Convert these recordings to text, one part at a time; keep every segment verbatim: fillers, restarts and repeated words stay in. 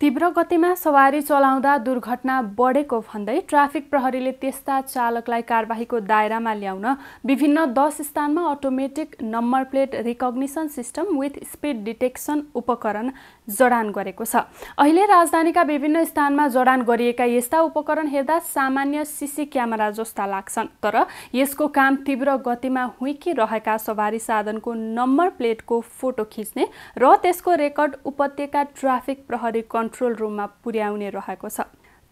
तीव्र गतिमा सवारी चलाउँदा दुर्घटना बढेको भन्दै ट्राफिक प्रहरीले त्यस्ता चालकलाई कारबाहीको दायरामा ल्याउन विभिन्न दस स्थानमा automatic number plate recognition system with speed detection उपकरण जडान गरेको छ। अहिले राजधानीका विभिन्न स्थानमा जडान गरिएका यस्ता उपकरण हेर्दा सामान्य सीसी क्यामेरा जस्ता लाग्छन्, तर यसको काम तीव्र गतिमा हुइकिरहेका सवारी साधनको नम्बर प्लेटको फोटो खिच्ने र त्यसको रेकर्ड उपत्यका ट्राफिक प्रहरी कंट्रोल रूम में पुर्याउने रहेको छ।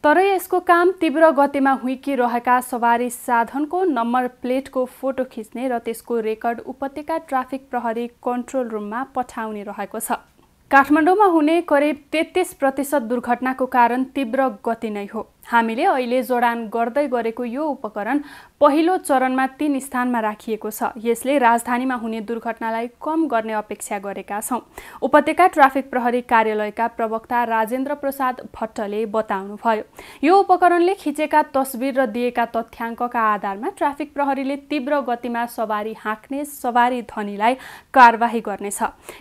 तर यसको काम तीव्र गतिमा हुइकिरहेका सवारी साधनको नम्बर प्लेट को फोटो खिच्ने र त्यसको रेकर्ड उपत्यका ट्राफिक प्रहरी कंट्रोल रूम में पठाउने रहेको छ। काठमाडौँमा हुने करीब तेत्तीस प्रतिशत दुर्घटना को कारण तीव्र गति नै हो। हामीले अहिले जडान गर्दै गरेको यो उपकरण पहिलो चरण में तीन स्थान में राखिएको छ। यसले राजधानी में हुने दुर्घटनालाई कम गर्ने अपेक्षा गरेका छौं। उपत्यका ट्राफिक प्रहरी कार्यालय का प्रवक्ता राजेन्द्र प्रसाद भट्टले बताउनुभयो। यो उपकरणले खिचेका तस्वीर र दिएका तथ्याङ्कका आधारमा ट्राफिक प्रहरीले तीव्र गतिमा सवारी हाँक्ने सवारी धनीलाई कारबाही गर्नेछ।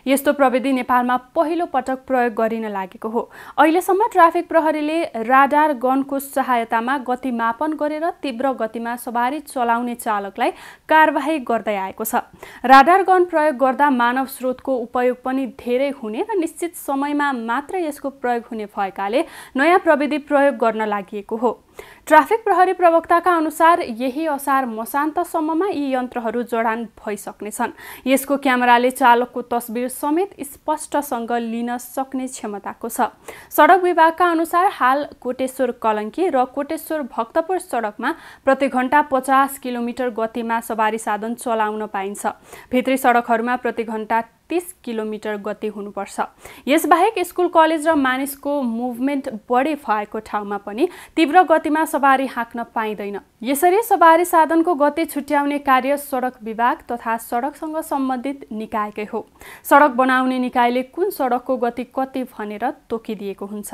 यस्तो प्रविधि नेपालमा पहिलो पटक प्रयोग गरिन लागेको हो। अहिलेसम्म ट्राफिक प्रहरीले राडार गन को सहायतामा गति मापन गरेर तीव्र गतिमा सवारी चलाउने चालकलाई कारबाही गर्दै आएको छ। राडार गन प्रयोग गर्दा मानव स्रोतको उपयोग पनि धेरै हुने र निश्चित समयमा मात्र यसको प्रयोग हुने भएकाले नयाँ प्रविधि प्रयोग गर्न लागिएको हो। ट्राफिक प्रहरी प्रवक्ताका अनुसार यही असार मसान्तसम्ममा यी यन्त्रहरू जडान भइसक्नेछन्। यसको क्यामेराले चालकको तस्बिर समेत स्पष्टसँग लिन सक्ने क्षमताको छ। सडक विभागका अनुसार हाल कोटेश्वर कलंकी र कोटेश्वर भक्तपुर सडकमा प्रति घण्टा पचास किलोमिटर गतिमा सवारी साधन चलाउन पाइन्छ। भित्री सडकहरूमा प्रति घण्टा तीस किलोमिटर गति हुनुपर्छ। यसबाहेक स्कूल कलेज र मानिसको मुभमेन्ट बढी भएको ठाउँमा पनि तीव्र गतिमा सवारी हाँक्न पाइँदैन। यसरी सवारी साधनको गति छुट्याउने कार्य सडक विभाग तथा सडकसँग सम्बन्धित निकायकै हो। सडक बनाउने निकायले कुन सडकको गति कति भनेर तोकिदिएको हुन्छ।